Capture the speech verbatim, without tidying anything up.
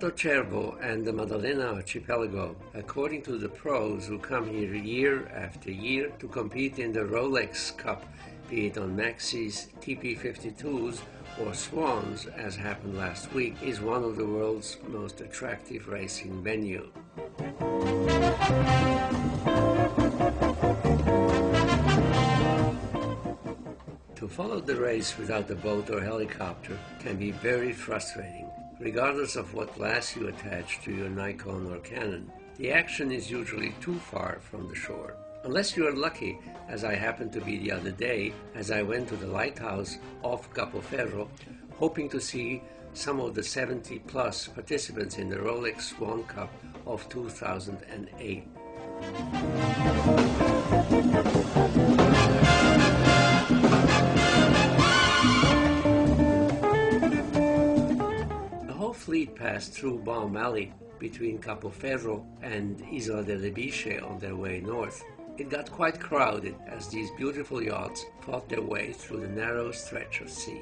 Porto Cervo and the Maddalena Archipelago, according to the pros who come here year after year to compete in the Rolex Cup, be it on Maxis, T P fifty-twos or Swans, as happened last week, is one of the world's most attractive racing venues. To follow the race without the boat or helicopter can be very frustrating, regardless of what glass you attach to your Nikon or Canon. The action is usually too far from the shore. Unless you are lucky, as I happened to be the other day, as I went to the lighthouse off Capo Ferro, hoping to see some of the seventy plus participants in the Rolex Swan Cup of two thousand eight. The whole fleet passed through Balm Alley between Capo Ferro and Isola delle Bisce on their way north. It got quite crowded as these beautiful yachts fought their way through the narrow stretch of sea.